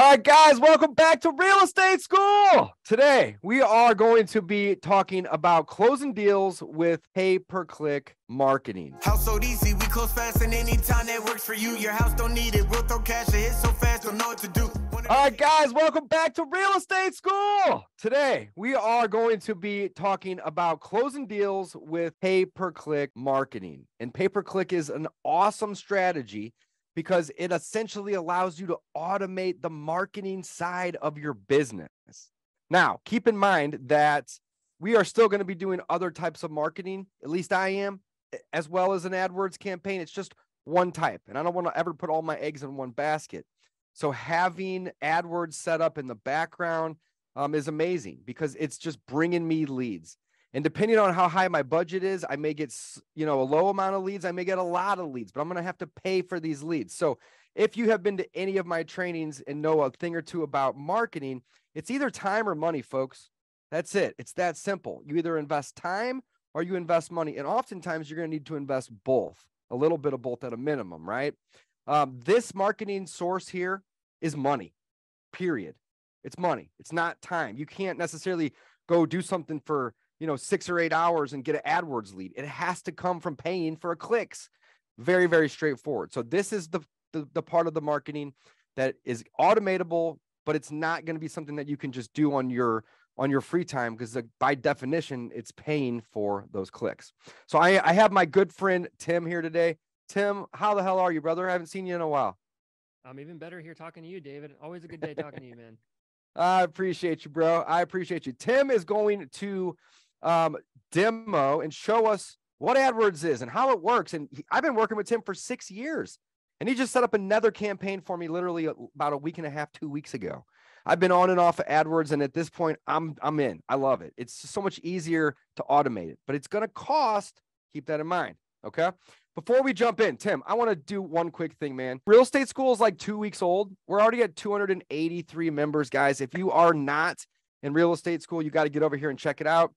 All right, guys, welcome back to Real Estate Skool. Today, we are going to be talking about closing deals with pay-per-click marketing. Household easy, we close fast, and anytime that works for you, your house don't need it. We'll throw cash at it so fast, don't know what to do. All right, guys, welcome back to Real Estate Skool. Today, we are going to be talking about closing deals with pay-per-click marketing. And pay-per-click is an awesome strategy because it essentially allows you to automate the marketing side of your business. Now, keep in mind that we are still going to be doing other types of marketing, at least I am, as well as an AdWords campaign. It's just one type, and I don't want to ever put all my eggs in one basket. So having AdWords set up in the background is amazing because it's just bringing me leads. And depending on how high my budget is, I may get, a low amount of leads. I may get a lot of leads, but I'm going to have to pay for these leads. So if you have been to any of my trainings and know a thing or two about marketing, it's either time or money, folks. That's it. It's that simple. You either invest time or you invest money. And oftentimes you're going to need to invest both, a little bit of both at a minimum, right? This marketing source here is money, period. It's money. It's not time. You can't necessarily go do something for 6 or 8 hours and get an AdWords lead. It has to come from paying for clicks. Very, very straightforward. So this is the part of the marketing that is automatable, but it's not going to be something that you can just do on your free time because by definition, it's paying for those clicks. So I have my good friend, Tim, here today. Tim, how the hell are you, brother? I haven't seen you in a while. I'm even better here talking to you, David. Always a good day talking to you, man. I appreciate you, bro. I appreciate you. Tim is going to demo and show us what AdWords is and how it works. And I've been working with Tim for 6 years, and he just set up another campaign for me literally about a week and a half, 2 weeks ago. I've been on and off of AdWords, and at this point, I'm in. I love it. It's just so much easier to automate it, but it's going to cost. Keep that in mind, okay? Before we jump in, Tim, I want to do one quick thing, man. Real Estate Skool is like 2 weeks old. We're already at 283 members, guys. If you are not in Real Estate Skool, you got to get over here and check it out.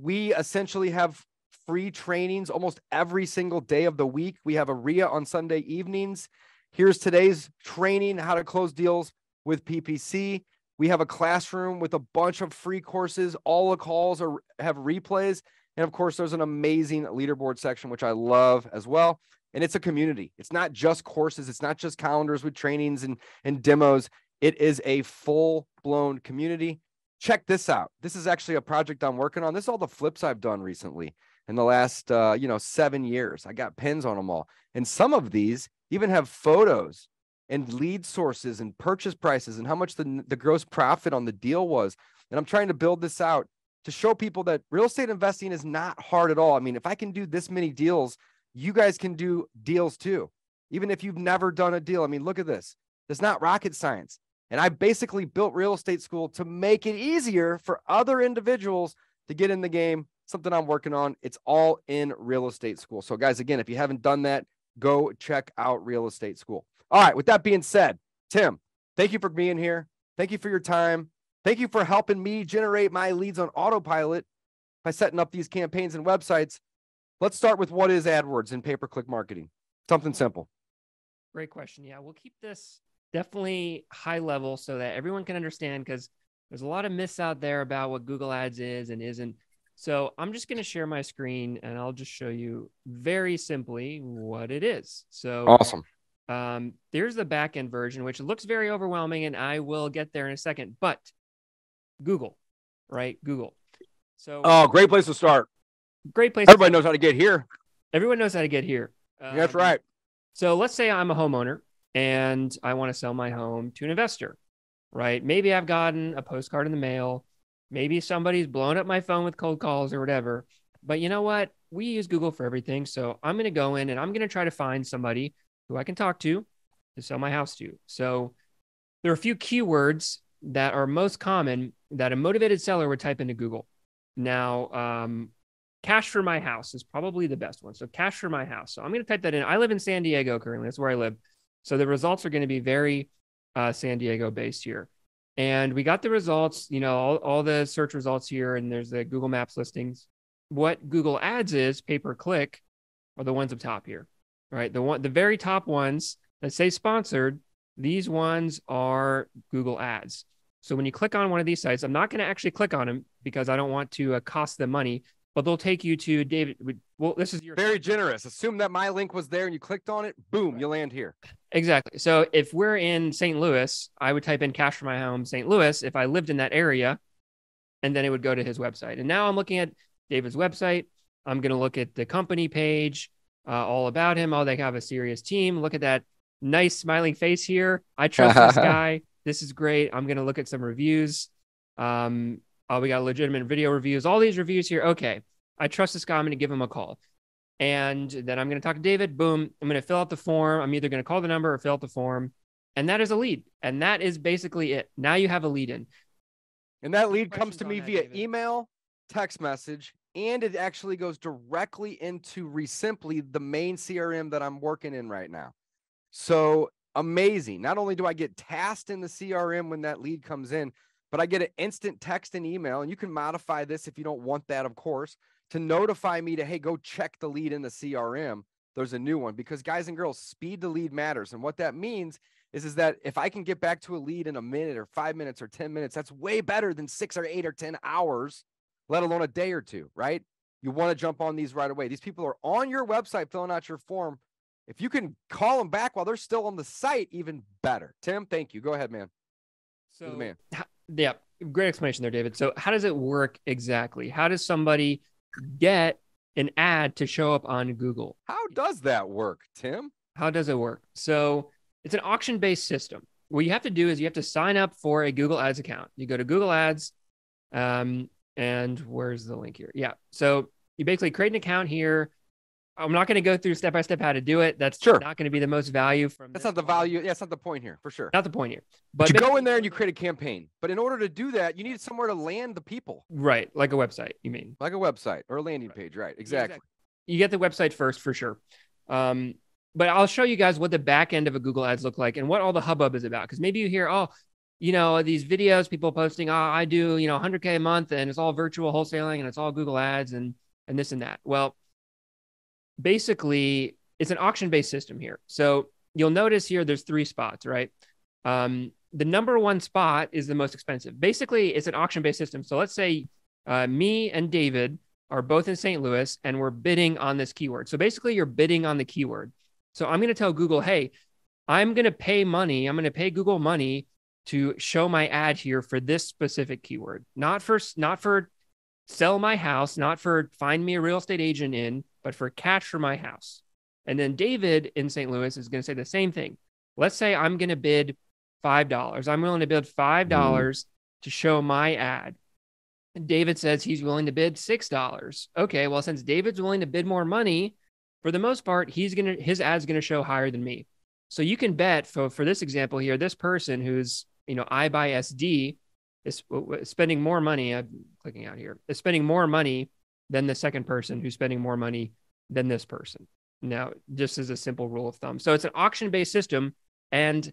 We essentially have free trainings almost every single day of the week. We have a RIA on Sunday evenings. Here's today's training, how to close deals with PPC. We have a classroom with a bunch of free courses. All the calls have replays. And of course, there's an amazing leaderboard section, which I love as well. And it's a community. It's not just courses. It's not just calendars with trainings and demos. It is a full-blown community. Check this out. This is actually a project I'm working on. This is all the flips I've done recently in the last, 7 years. I got pins on them all. And some of these even have photos and lead sources and purchase prices and how much the gross profit on the deal was. And I'm trying to build this out to show people that real estate investing is not hard at all. I mean, if I can do this many deals, you guys can do deals too. Even if you've never done a deal. I mean, look at this. It's not rocket science. And I basically built Real Estate Skool to make it easier for other individuals to get in the game, something I'm working on. It's all in Real Estate Skool. So guys, again, if you haven't done that, go check out Real Estate Skool. All right, with that being said, Tim, thank you for being here. Thank you for your time. Thank you for helping me generate my leads on autopilot by setting up these campaigns and websites. Let's start with what is AdWords and pay-per-click marketing? Something simple. Great question. Yeah, we'll keep this definitely high level so that everyone can understand, because there's a lot of myths out there about what Google Ads is and isn't. So I'm just going to share my screen and I'll just show you very simply what it is. So awesome. There's the back-end version, which looks very overwhelming, and I will get there in a second, but Google, right? Google. So great place to start. Great place. Everybody knows how to get here. Everyone knows how to get here. That's right. So let's say I'm a homeowner and I want to sell my home to an investor, right? Maybe I've gotten a postcard in the mail. Maybe somebody's blown up my phone with cold calls or whatever. But you know what? We use Google for everything. So I'm going to go in and I'm going to try to find somebody who I can talk to sell my house to. So there are a few keywords that are most common that a motivated seller would type into Google. Now, cash for my house is probably the best one. So cash for my house. So I'm going to type that in. I live in San Diego currently. That's where I live. So the results are going to be very San Diego based here. And we got the results, all the search results here, and there's the Google Maps listings. What Google Ads is, pay-per-click, are the ones up top here, right? The very top ones that say sponsored These ones are Google Ads. So when you click on one of these sites, I'm not going to actually click on them because I don't want to cost them money, but they'll take you to David. Well, this is your very generous. Assume that my link was there and you clicked on it. Boom, you land here. Exactly. So if we're in St. Louis, I would type in cash for my home, St. Louis, if I lived in that area, and then it would go to his website. And now I'm looking at David's website. I'm going to look at the company page, all about him. Oh, they have a serious team. Look at that nice smiling face here. I trust this guy. This is great. I'm going to look at some reviews. Oh, we got legitimate video reviews, all these reviews here. Okay. I trust this guy. I'm going to give him a call. And then I'm going to talk to David. Boom. I'm going to fill out the form. I'm either going to call the number or fill out the form. And that is a lead. And that is basically it. Now you have a lead in. And that lead comes to me via email, text message, and it actually goes directly into ReSimpli, the main CRM that I'm working in right now. So amazing. Not only do I get tasked in the CRM when that lead comes in, but I get an instant text and email, and you can modify this if you don't want that, of course, to notify me to, hey, go check the lead in the CRM. There's a new one, because guys and girls, speed to lead matters. And what that means is that if I can get back to a lead in a minute or 5 minutes or 10 minutes, that's way better than 6 or 8 or 10 hours, let alone a day or two, right? You want to jump on these right away. These people are on your website filling out your form. If you can call them back while they're still on the site, even better. Tim, thank you. Go ahead, man. So, yeah, great explanation there, David. So how does it work exactly? How does somebody get an ad to show up on Google? How does that work, Tim? How does it work? So it's an auction-based system. What you have to do is you have to sign up for a Google Ads account. You go to Google Ads, and where's the link here? Yeah. So you basically create an account here. I'm not going to go through step-by-step how to do it. That's not going to be the most value from That's not the value. Yeah, it's not the point here, for sure. Not the point here. But you go in there and you create a campaign. But in order to do that, you need somewhere to land the people. Right. Like a website, you mean? Like a website or a landing page. Right. Exactly. You get the website first, for sure. But I'll show you guys what the back end of a Google Ads look like and what all the hubbub is about. Because maybe you hear, oh, you know, these videos, people posting, oh, I do, you know, 100K a month and it's all virtual wholesaling and it's all Google Ads and this and that. Well, basically, it's an auction-based system here. So you'll notice here, there's 3 spots, right? The number one spot is the most expensive. Basically, it's an auction-based system. So let's say me and David are both in St. Louis and we're bidding on this keyword. So basically, you're bidding on the keyword. So I'm going to tell Google, hey, I'm going to pay money. I'm going to pay Google money to show my ad here for this specific keyword, not for sell my house, not for find me a real estate agent in, but for cash for my house. And then David in St. Louis is going to say the same thing. Let's say I'm going to bid $5. I'm willing to bid $5 to show my ad. And David says he's willing to bid $6. Okay, well, since David's willing to bid more money, for the most part, his ad's going to show higher than me. So you can bet for this example here, this person who's, you know, I buy SD is spending more money. I'm clicking out here. Is spending more money than the second person who's spending more money than this person. Now, just as a simple rule of thumb. So it's an auction-based system, and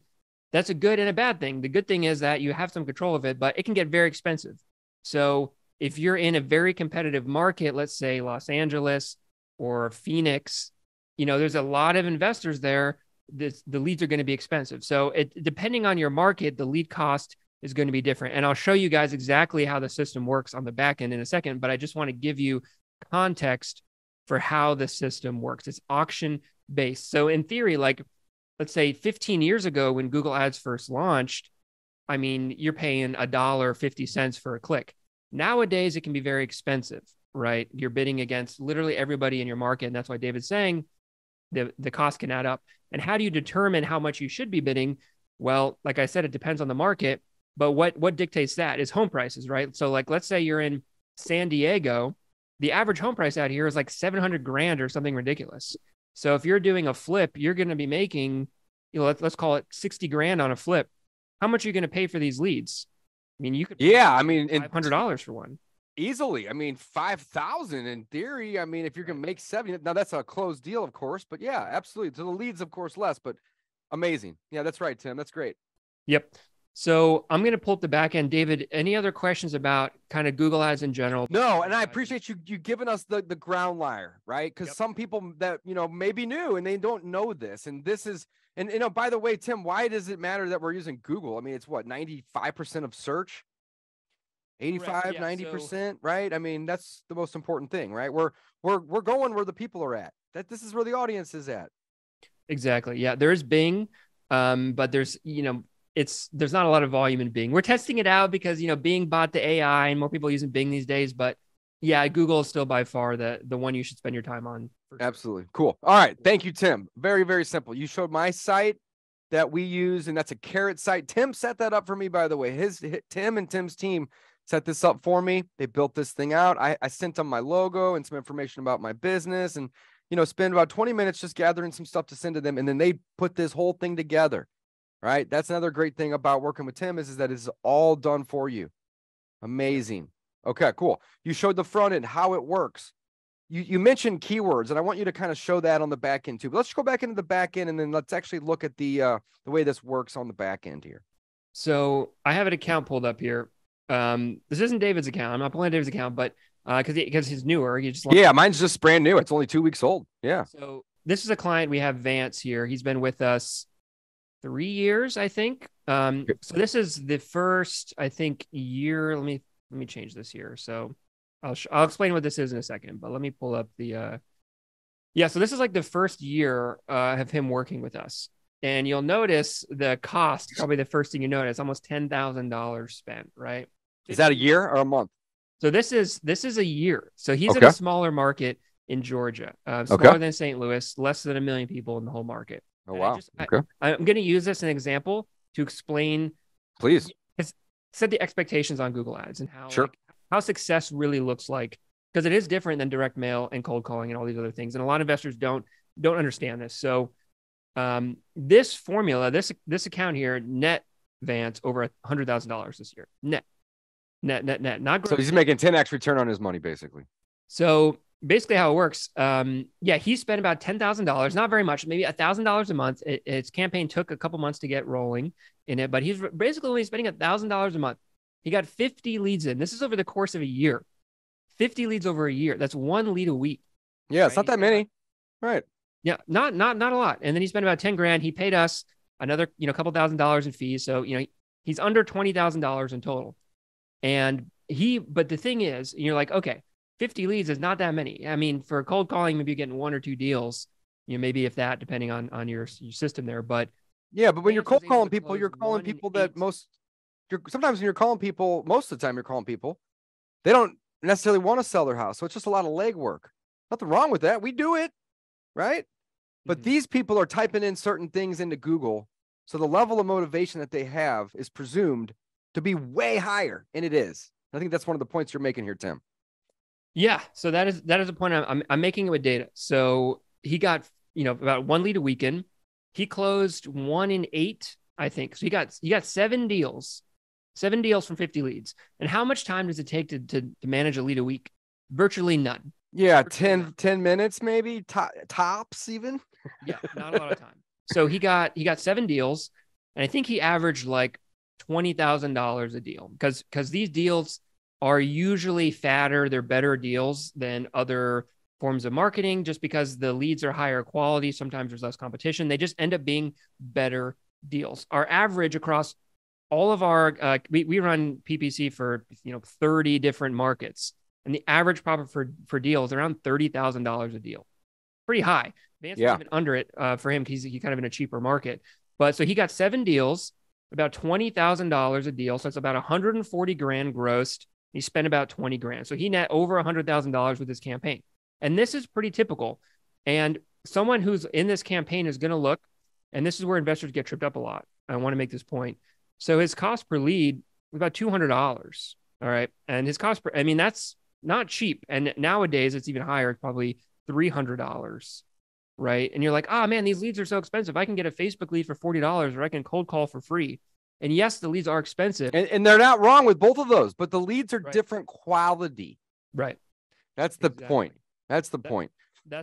that's a good and a bad thing. The good thing is that you have some control of it, but it can get very expensive. So if you're in a very competitive market, let's say Los Angeles, or Phoenix, you know, there's a lot of investors there. The leads are going to be expensive. So depending on your market, the lead cost is going to be different. And I'll show you guys exactly how the system works on the back end in a second, but I just want to give you context for how the system works. It's auction-based. So in theory, like let's say 15 years ago when Google Ads first launched, I mean, you're paying $1.50 for a click. Nowadays, it can be very expensive. Right? You're bidding against literally everybody in your market. And that's why David's saying the cost can add up. And how do you determine how much you should be bidding? Well, like I said, it depends on the market, but what dictates that is home prices, right? So like, let's say you're in San Diego, the average home price out here is like 700 grand or something ridiculous. So if you're doing a flip, you're going to be making, you know, let's call it 60 grand on a flip. How much are you going to pay for these leads? I mean, you could, $500 for one. Easily. I mean, 5,000 in theory. I mean, if you're going to make 70, now that's a closed deal, of course, but yeah, absolutely. So the leads, of course, less, but amazing. Yeah, that's right, Tim. That's great. Yep. So I'm going to pull up the back end. David, any other questions about kind of Google Ads in general? No, and I appreciate you giving us the ground layer, right? Because some people that, you know, maybe new and they don't know this, and this is And, you know, by the way, Tim, why does it matter that we're using Google? I mean, it's what, 95% of search, 85, yeah, 90%, so, right? I mean, that's the most important thing, right? We're going where the people are at. This is where the audience is at. Exactly. Yeah. There's Bing, but there's, you know, there's not a lot of volume in Bing. We're testing it out because, you know, Bing bought the AI and more people are using Bing these days, but yeah, Google is still by far the one you should spend your time on. Absolutely. Cool. All right. Thank you, Tim. Very, very simple. You showed my site that we use, and that's a Carrot site. Tim set that up for me, by the way. Tim and Tim's team set this up for me. They built this thing out. I sent them my logo and some information about my business, and, you know, spend about 20 minutes just gathering some stuff to send to them. And then they put this whole thing together, right? That's another great thing about working with Tim is that it's all done for you. Amazing. Okay, cool. You showed the front end, how it works. You mentioned keywords, and I want you to kind of show that on the back end too. But let's go back into the back end, and then let's actually look at the way this works on the back end here. So I have an account pulled up here. This isn't David's account. I'm not pulling David's account, but because he's newer. Mine's just brand new. It's only 2 weeks old. Yeah. So this is a client. We have Vance here. He's been with us 3 years, I think. So this is the first, I think, year. Let me change this here. So I'll explain what this is in a second, but let me pull up the, so this is like the first year of him working with us. And you'll notice the cost, probably the first thing you notice, almost $10,000 spent, right? Is that a year or a month? So this is a year. So he's in a smaller market in Georgia, smaller than St. Louis, less than 1 million people in the whole market. Oh, wow. I'm going to use this as an example to explain. Please. Set the expectations on Google Ads and how success really looks like, because it is different than direct mail and cold calling and all these other things. And a lot of investors don't understand this. So this formula, this account here, net Vance over $100,000 this year, net, not gross. So he's making 10x return on his money, basically. So basically how it works. He spent about $10,000, not very much, maybe $1,000 a month. Its campaign took a couple months to get rolling in it, but he's basically only spending $1,000 a month. He got 50 leads in. This is over the course of a year, 50 leads over a year. That's one lead a week. Yeah. Right? It's not that many. Right. Yeah. Not a lot. And then he spent about 10 grand. He paid us another, couple $1,000 in fees. So, he's under $20,000 in total. And but the thing is, you're like, okay, 50 leads is not that many. I mean, for cold calling, maybe you're getting 1 or 2 deals, maybe if that, depending on your system there. But yeah, but when you're cold calling people, most of the time you're calling people, they don't necessarily want to sell their house. So it's just a lot of legwork. Nothing wrong with that. We do it, right? But these people are typing in certain things into Google. So the level of motivation that they have is presumed to be way higher. And it is. I think that's one of the points you're making here, Tim. Yeah. So that is a point I'm making it with data. So he got, about one lead a weekend. He closed 1 in 8, I think. So he got 7 deals from 50 leads. And how much time does it take to manage a lead a week? Virtually none. Yeah. Virtually 10 minutes, maybe tops even. Yeah. Not a lot of time. So he got 7 deals, and I think he averaged like $20,000 a deal because these deals are usually fatter. They're better deals than other forms of marketing just because the leads are higher quality. Sometimes there's less competition. They just end up being better deals. Our average across all of our, we run PPC for, 30 different markets, and the average profit for deals around $30,000 a deal. Pretty high. Vance was even under it for him because he's kind of in a cheaper market. But so he got 7 deals, about $20,000 a deal. So it's about 140 grand grossed. He spent about 20 grand. So he net over $100,000 with his campaign. And this is pretty typical. And someone who's in this campaign is going to look, and this is where investors get tripped up a lot. I want to make this point. So his cost per lead was about $200. All right. And his cost per, I mean, that's not cheap. And nowadays it's even higher. It's probably $300. Right. And you're like, oh man, these leads are so expensive. I can get a Facebook lead for $40, or I can cold call for free. And yes, the leads are expensive. And they're not wrong with both of those, but the leads are different quality. Right. That's the point. That's the point.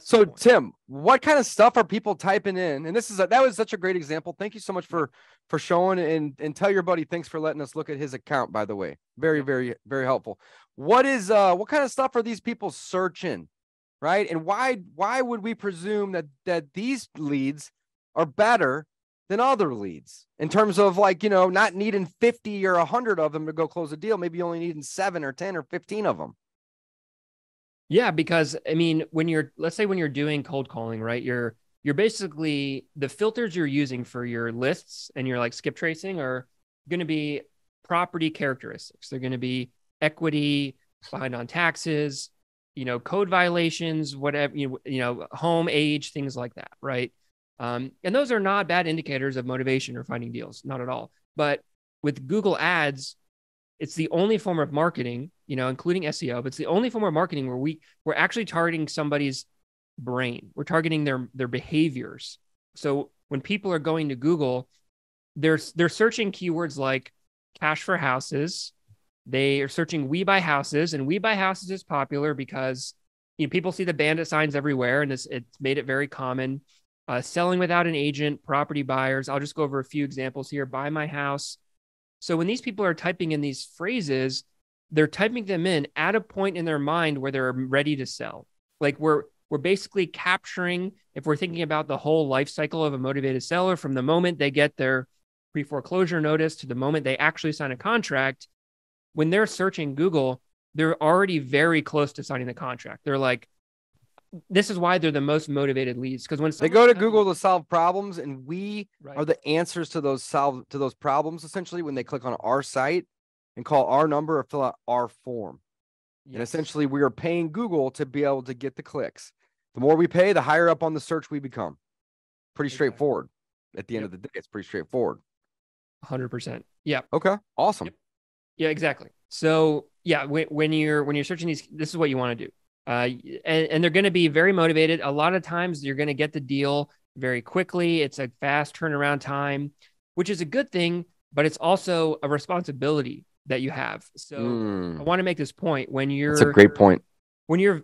So Tim, what kind of stuff are people typing in? And that was such a great example. Thank you so much for showing, and tell your buddy, thanks for letting us look at his account, by the way. Very, very, very helpful. What kind of stuff are these people searching? Right. And why would we presume that these leads are better than other leads in terms of like, you know, not needing 50 or 100 of them to go close a deal. Maybe you only needing 7 or 10 or 15 of them. Yeah. Because I mean, when you're, let's say when you're doing cold calling, right? You're basically the filters you're using for your lists and your like skip tracing are going to be property characteristics. They're going to be equity, behind on taxes, you know, code violations, whatever, you know, home age, things like that. Right. And those are not bad indicators of motivation or finding deals, not at all. But with Google Ads, it's the only form of marketing, you know, including SEO, but it's the only form of marketing where we're actually targeting somebody's brain. We're targeting their behaviors. So when people are going to Google, they're searching keywords like cash for houses. They are searching we buy houses, and we buy houses is popular because, you know, people see the bandit signs everywhere, and it's made it very common. Selling without an agent, property buyers. I'll just go over a few examples here. Buy my house. So when these people are typing in these phrases, they're typing them in at a point in their mind where they're ready to sell. Like we're basically capturing, if we're thinking about the whole life cycle of a motivated seller, from the moment they get their pre-foreclosure notice to the moment they actually sign a contract, when they're searching Google, they're already very close to signing the contract. They're like, this is why they're the most motivated leads, because when they go to Google to solve problems, and we are the answers to those problems, essentially, when they click on our site and call our number or fill out our form. Yes. And essentially we are paying Google to be able to get the clicks. The more we pay, the higher up on the search we become. Pretty straightforward. At the end of the day, it's pretty straightforward. 100%. Yeah. Okay. Awesome. Yep. Yeah, exactly. So yeah, when you're searching these, this is what you want to do. And they're going to be very motivated. A lot of times you're going to get the deal very quickly. It's a fast turnaround time, which is a good thing, but it's also a responsibility that you have. So I want to make this point. That's a great point. When you're,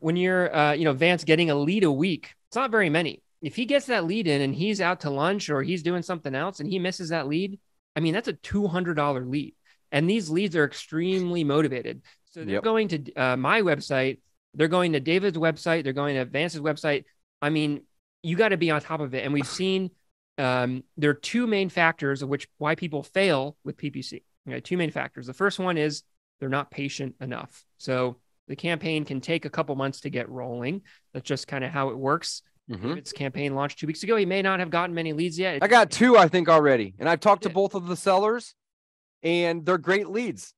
you know, Vance getting a lead a week, it's not very many. If he gets that lead in and he's out to lunch or he's doing something else and he misses that lead, I mean, that's a $200 lead. And these leads are extremely motivated. So they're going to my website. They're going to David's website. They're going to Vance's website. I mean, you got to be on top of it. And we've seen there are two main factors of why people fail with PPC. Okay, two main factors. The first one is they're not patient enough. So the campaign can take a couple months to get rolling. That's just kind of how it works. David's campaign launched 2 weeks ago. He may not have gotten many leads yet. I got 2, I think, already. And I've talked to both of the sellers, and they're great leads.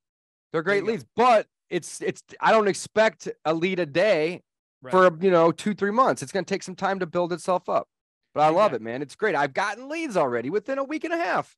They're great leads, but It's I don't expect a lead a day for, you know, 2-3 months. It's going to take some time to build itself up, but I love it, man. It's great. I've gotten leads already within a week and a half.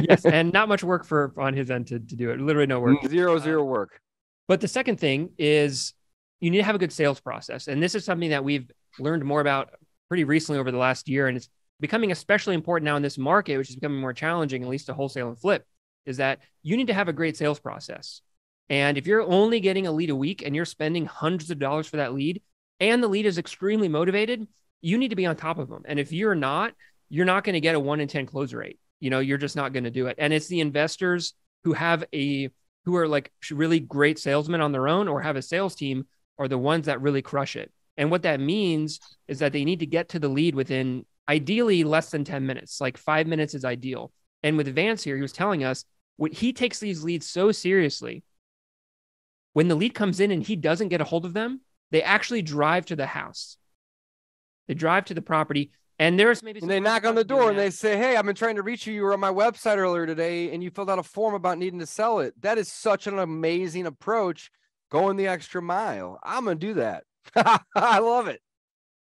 Yes. And not much work on his end to do it. Literally no work. Zero work. But the second thing is you need to have a good sales process. And this is something that we've learned more about pretty recently over the last year. And it's becoming especially important now in this market, which is becoming more challenging, at least to wholesale and flip, is that you need to have a great sales process. And if you're only getting a lead a week and you're spending hundreds of dollars for that lead, and the lead is extremely motivated, you need to be on top of them. And if you're not going to get a 1 in 10 close rate. You know, you're just not going to do it. And it's the investors who are like really great salesmen on their own or have a sales team are the ones that really crush it. And what that means is that they need to get to the lead within ideally less than 10 minutes, like 5 minutes is ideal. And with Vance here, he was telling us when he takes these leads so seriously, when the lead comes in and he doesn't get a hold of them, they actually drive to the house. They drive to the property, and there's maybe... And they knock on the door and they say, hey, I've been trying to reach you. You were on my website earlier today and you filled out a form about needing to sell it. That is such an amazing approach, going the extra mile. I'm going to do that. I love it.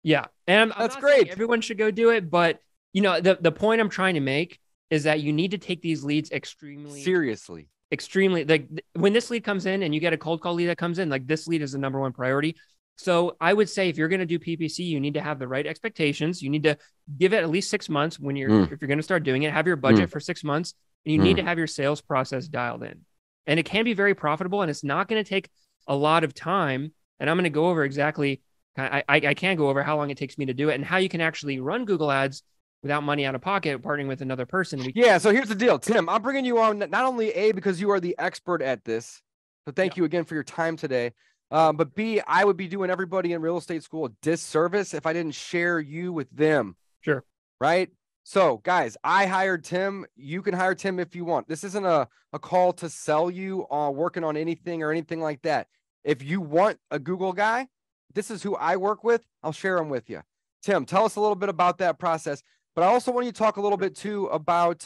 Yeah. And that's great. Everyone should go do it. But you know, the point I'm trying to make is that you need to take these leads extremely... seriously. Extremely, like when this lead comes in and you get a cold call lead that comes in, like this lead is the number one priority. So I would say if you're going to do PPC, you need to have the right expectations. You need to give it at least 6 months when you're, if you're going to start doing it, have your budget for 6 months, and you need to have your sales process dialed in. And it can be very profitable, and it's not going to take a lot of time. And I'm going to go over exactly, I can go over how long it takes me to do it and how you can actually run Google Ads without money out of pocket, partnering with another person. Yeah. So here's the deal, Tim, I'm bringing you on not only A, because you are the expert at this, so thank you again for your time today. But B, I would be doing everybody in Real Estate Skool a disservice if I didn't share you with them. Sure. Right. So guys, I hired Tim. You can hire Tim if you want. This isn't a call to sell you working on anything or anything like that. If you want a Google guy, this is who I work with. I'll share them with you. Tim, tell us a little bit about that process. But I also want you to talk a little bit too about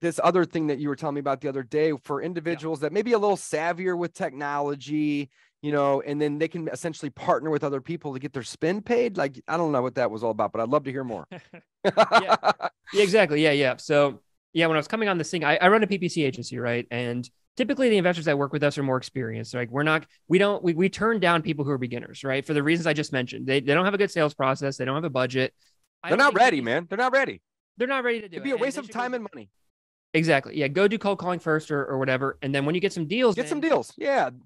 this other thing that you were telling me about the other day for individuals that may be a little savvier with technology, you know, and then they can essentially partner with other people to get their spend paid. Like, I don't know what that was all about, but I'd love to hear more. Yeah, exactly. Yeah. Yeah. So yeah, when I was coming on this thing, I run a PPC agency, right? And typically the investors that work with us are more experienced. Like we turn down people who are beginners, right? For the reasons I just mentioned, they don't have a good sales process. They don't have a budget. They're not ready, man. They're not ready. They're not ready to do it. It'd be a waste of time and money. Exactly. Yeah. Go do cold calling first or whatever. And then when you get some deals, Yeah.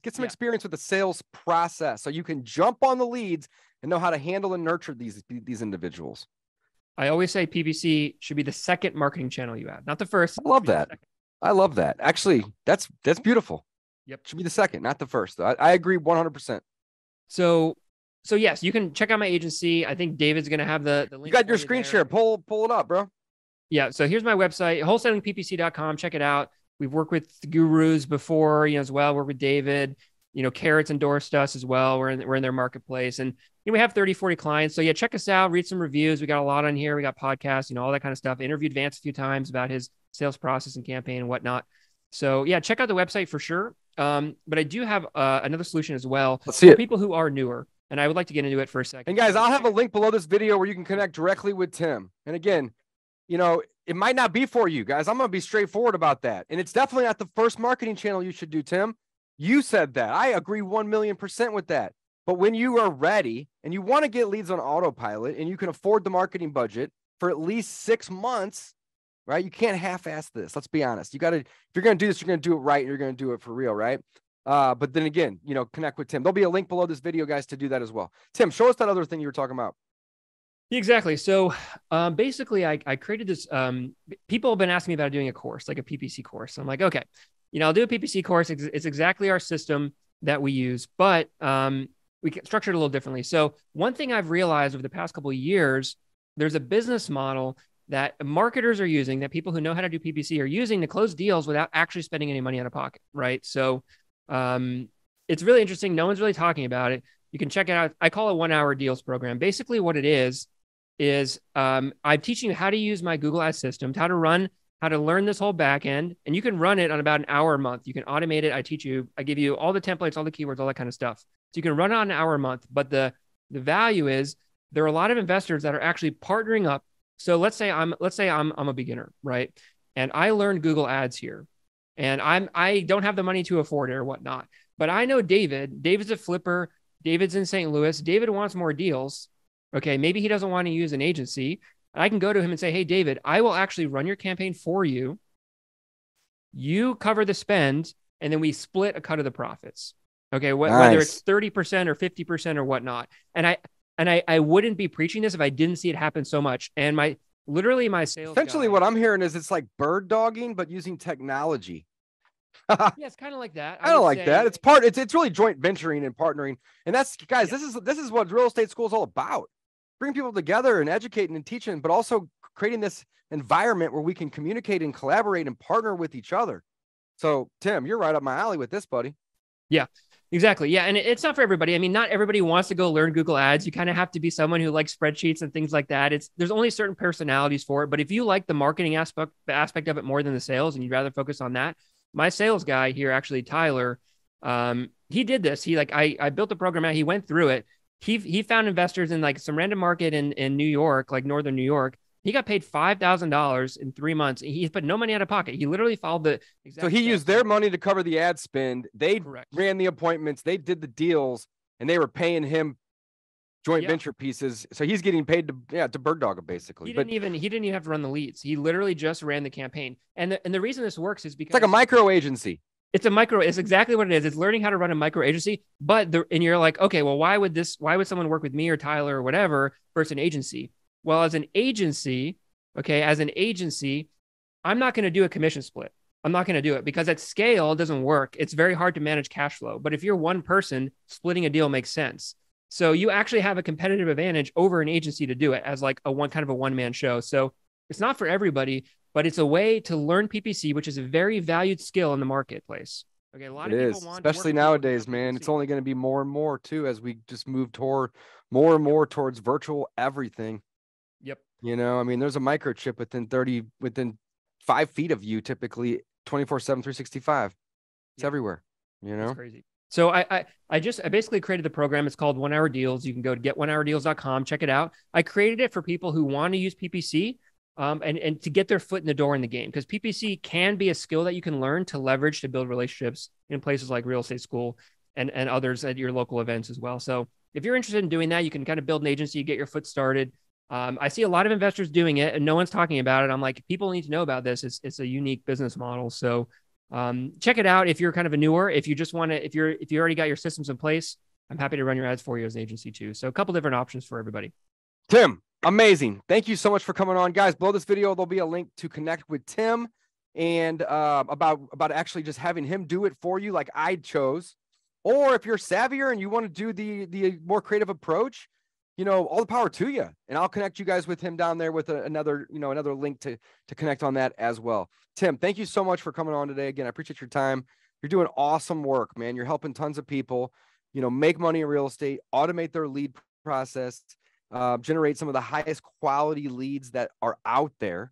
Get some experience with the sales process so you can jump on the leads and know how to handle and nurture these individuals. I always say PPC should be the second marketing channel you have, not the first. I love that. I love that. Actually, that's beautiful. Yep. Should be the second, not the first. I agree 100%. So yes, you can check out my agency. I think David's going to have the link. You got your screen share. Pull it up, bro. Yeah. So here's my website, wholesalingppc.com. Check it out. We've worked with gurus before, you know, as well. Worked with David, you know, Carrot's endorsed us as well. We're in their marketplace, and you know, we have 30, 40 clients. So yeah, check us out, read some reviews. We got a lot on here. We got podcasts, you know, all that kind of stuff. I interviewed Vance a few times about his sales process and campaign and whatnot. So yeah, check out the website for sure. But I do have another solution as well for people who are newer. And I would like to get into it for a second. And guys, I'll have a link below this video where you can connect directly with Tim. And again, you know, it might not be for you guys. I'm going to be straightforward about that. And it's definitely not the first marketing channel you should do, Tim. You said that. I agree 1 million % with that. But when you are ready and you want to get leads on autopilot and you can afford the marketing budget for at least 6 months, right? You can't half-ass this. Let's be honest. You got to, if you're going to do this, you're going to do it right. And you're going to do it for real, right? But then again, you know, connect with Tim. There'll be a link below this video, guys, to do that as well. Tim, show us that other thing you were talking about. Exactly. So basically, I created this. People have been asking me about doing a course, like a PPC course. I'm like, okay, you know, I'll do a PPC course. It's exactly our system that we use, but we can structure it a little differently. So one thing I've realized over the past couple of years, there's a business model that marketers are using, that people who know how to do PPC are using to close deals without actually spending any money out of pocket, right? So it's really interesting. No one's really talking about it. You can check it out. I call it 1 hour deals program. Basically what it is I'm teaching you how to use my Google Ads system, how to learn this whole back end. And you can run it on about an hour a month. You can automate it. I give you all the templates, all the keywords, all that kind of stuff. So you can run it on an hour a month. But the value is there are a lot of investors that are actually partnering up. So let's say I'm a beginner, right? And I learned Google Ads here. And I don't have the money to afford it or whatnot, but I know David. David's a flipper. David's in St. Louis. David wants more deals. Okay. Maybe he doesn't want to use an agency. I can go to him and say, hey, David, I will actually run your campaign for you. You cover the spend, and then we split a cut of the profits. Okay. Whether it's 30% or 50% or whatnot. And I wouldn't be preaching this if I didn't see it happen so much. And my sales essentially guy, what I'm hearing is it's like bird dogging, but using technology. Yeah, it's kind of like that. I don't like that. It's really joint venturing and partnering. And that's, guys, this is what Real Estate Skool is all about. Bring people together and educating and teaching, but also creating this environment where we can communicate and collaborate and partner with each other. So Tim, you're right up my alley with this, buddy. Yeah, exactly. Yeah. And it's not for everybody. I mean, not everybody wants to go learn Google Ads. You kind of have to be someone who likes spreadsheets and things like that. There's only certain personalities for it. But if you like the marketing aspect of it more than the sales, and you'd rather focus on that, my sales guy here, actually, Tyler, he did this. I built the program out. He went through it. He found investors in like some random market in New York, like Northern New York. He got paid $5,000 in 3 months. He put no money out of pocket. He literally followed the exact. So he used their money to cover the ad spend. They ran the appointments. They did the deals, and they were paying him joint venture pieces. So he's getting paid to bird dog him, basically. He didn't even have to run the leads. He literally just ran the campaign. And the reason this works is because it's like a micro agency. It's exactly what it is. It's learning how to run a micro agency, and you're like, okay, well, why would someone work with me or Tyler or whatever versus an agency? Well, as an agency, I'm not going to do a commission split. I'm not going to do it because at scale, it doesn't work. It's very hard to manage cash flow. But if you're one person, splitting a deal makes sense. So you actually have a competitive advantage over an agency to do it as like a one-man show. So it's not for everybody, but it's a way to learn PPC, which is a very valued skill in the marketplace. Okay, a lot of people want, especially nowadays, man. It's only going to be more and more too as we just move toward more and more towards virtual everything. Yep. You know, I mean, there's a microchip within 5 feet of you, typically 24/7, 365. It's everywhere. You know, that's crazy. So I basically created the program. It's called 1 Hour Deals. You can go to get1hourdeals.com, check it out. I created it for people who want to use PPC and to get their foot in the door in the game, because PPC can be a skill that you can learn to leverage to build relationships in places like Real Estate Skool and others at your local events as well. So if you're interested in doing that, you can kind of build an agency, get your foot started. I see a lot of investors doing it and no one's talking about it. I'm like, people need to know about this. It's a unique business model. So check it out. If you're kind of a newer, if you already got your systems in place, I'm happy to run your ads for you as an agency too. So a couple different options for everybody. Tim, amazing. Thank you so much for coming on, guys. Below this video, there'll be a link to connect with Tim and, about actually just having him do it for you, like I chose, or if you're savvier and you want to do the more creative approach, you know, all the power to you. And I'll connect you guys with him down there with another link to connect on that as well. Tim, thank you so much for coming on today. Again, I appreciate your time. You're doing awesome work, man. You're helping tons of people, you know, make money in real estate, automate their lead process, generate some of the highest quality leads that are out there,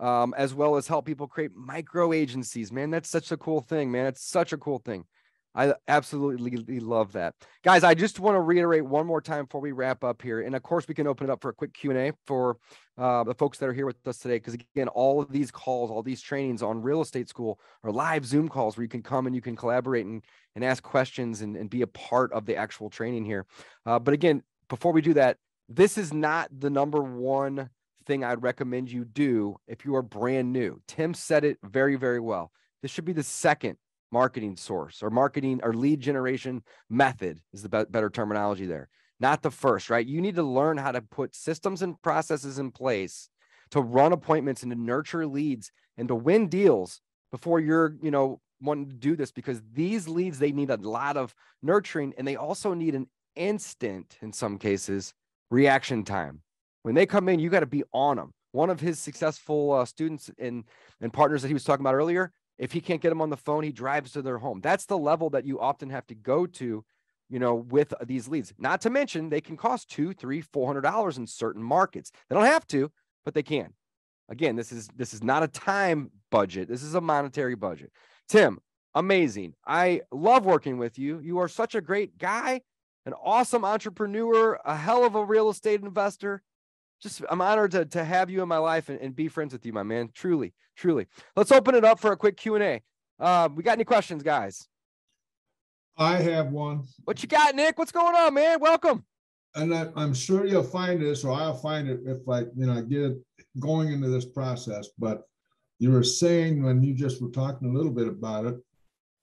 as well as help people create micro agencies, man. That's such a cool thing, man. It's such a cool thing. I absolutely love that. Guys, I just want to reiterate one more time before we wrap up here. And of course, we can open it up for a quick Q&A for the folks that are here with us today. Because again, all of these calls, all these trainings on Real Estate Skool are live Zoom calls where you can come and you can collaborate and ask questions and be a part of the actual training here. But again, before we do that, this is not the number one thing I'd recommend you do if you are brand new. Tim said it very, very well. This should be the second marketing source or marketing or lead generation method is the better terminology there. Not the first, right? You need to learn how to put systems and processes in place to run appointments and to nurture leads and to win deals before you're, you know, wanting to do this, because these leads, they need a lot of nurturing and they also need an instant, in some cases, reaction time. When they come in, you got to be on them. One of his successful students and partners that he was talking about earlier, if he can't get them on the phone, he drives to their home. That's the level that you often have to go to, you know, with these leads. Not to mention they can cost $200, $300, $400 in certain markets. They don't have to, but they can. Again, this is not a time budget. This is a monetary budget. Tim, amazing. I love working with you. You are such a great guy, an awesome entrepreneur, a hell of a real estate investor. Just, I'm honored to have you in my life and be friends with you, my man. Truly, truly. Let's open it up for a quick Q&A. We got any questions, guys? I have one. What you got, Nick? What's going on, man? Welcome. And I'm sure you'll find this, or I'll find it if I get going into this process. But you were saying when you just were talking a little bit about it,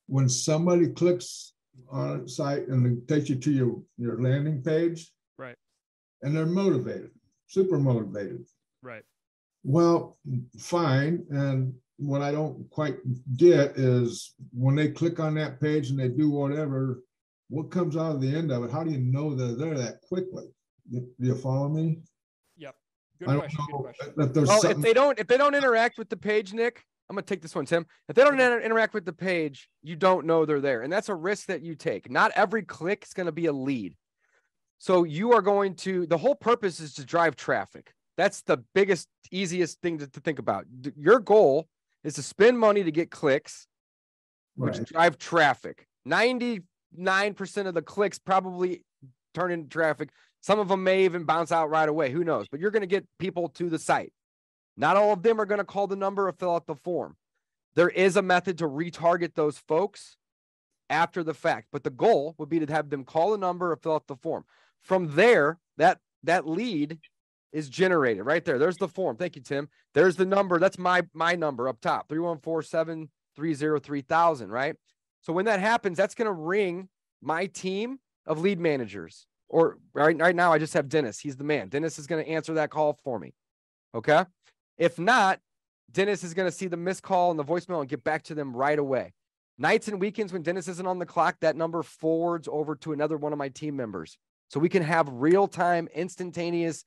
when somebody clicks on a site and it takes you to your landing page, right? And they're motivated. Super motivated. Right. Well, fine. And what I don't quite get is when they click on that page and they do whatever, what comes out of the end of it? How do you know they're there that quickly? Do you follow me? Yep. Good question. If they don't interact with the page, Nick, I'm going to take this one, Tim. If they don't interact with the page, you don't know they're there. And that's a risk that you take. Not every click is going to be a lead. So you are going to, the whole purpose is to drive traffic. That's the biggest, easiest thing to think about. Your goal is to spend money to get clicks, which drive traffic. 99% of the clicks probably turn into traffic. Some of them may even bounce out right away. Who knows? But you're going to get people to the site. Not all of them are going to call the number or fill out the form. There is a method to retarget those folks after the fact, but the goal would be to have them call the number or fill out the form. From there, that lead is generated right there. There's the form. Thank you, Tim. There's the number. That's my number up top, 314-730-3000, right? So when that happens, that's going to ring my team of lead managers. Or right now, I just have Dennis. He's the man. Dennis is going to answer that call for me, okay? If not, Dennis is going to see the missed call and the voicemail and get back to them right away. Nights and weekends when Dennis isn't on the clock, that number forwards over to another one of my team members. So we can have real-time, instantaneous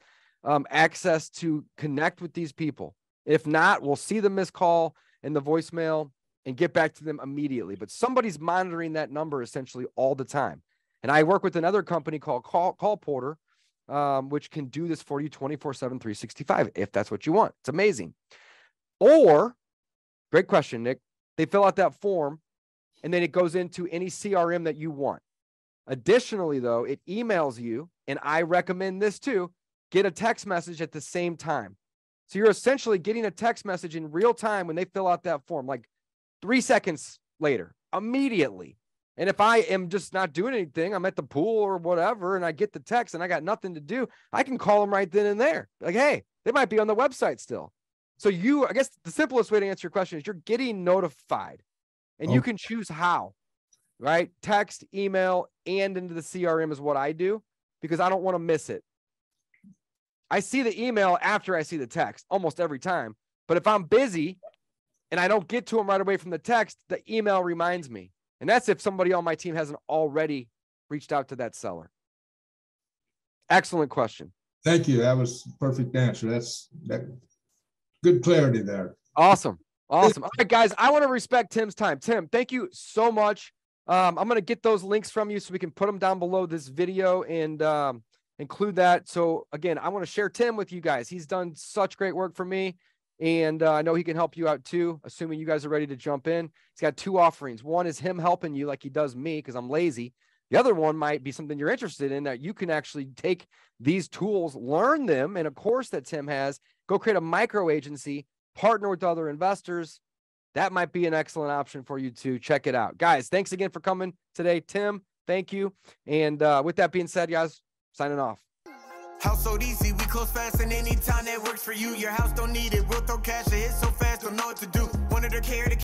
access to connect with these people. If not, we'll see the missed call and the voicemail and get back to them immediately. But somebody's monitoring that number essentially all the time. And I work with another company called Call Porter, which can do this for you 24/7, 365, if that's what you want. It's amazing. Or, great question, Nick, they fill out that form and then it goes into any CRM that you want. Additionally, though, it emails you, and I recommend this too, get a text message at the same time. So you're essentially getting a text message in real time when they fill out that form, like 3 seconds later, immediately. And if I am just not doing anything, I'm at the pool or whatever, and I get the text and I got nothing to do, I can call them right then and there. Like, hey, they might be on the website still. So you, I guess the simplest way to answer your question is you're getting notified, and you can choose how, right? Text, email, and into the CRM is what I do because I don't want to miss it. I see the email after I see the text almost every time. But if I'm busy and I don't get to them right away from the text, the email reminds me. And that's if somebody on my team hasn't already reached out to that seller. Excellent question. Thank you. That was the perfect answer. That's that. Good clarity there. Awesome. Awesome. All right, guys, I want to respect Tim's time. Tim, thank you so much. I'm going to get those links from you so we can put them down below this video and include that. So again, I want to share Tim with you guys. He's done such great work for me. And I know he can help you out too, assuming you guys are ready to jump in. He's got two offerings. One is him helping you like he does me because I'm lazy. The other one might be something you're interested in that you can actually take these tools, learn them in a course that Tim has, go create a micro agency, partner with other investors. That might be an excellent option for you to check it out. Guys, thanks again for coming today. Tim, thank you. And with that being said, guys, signing off. House so easy, we close fast and anytime that works for you. Your house don't need it, we'll throw cash at it so fast, don't know what to do. Wanted to care to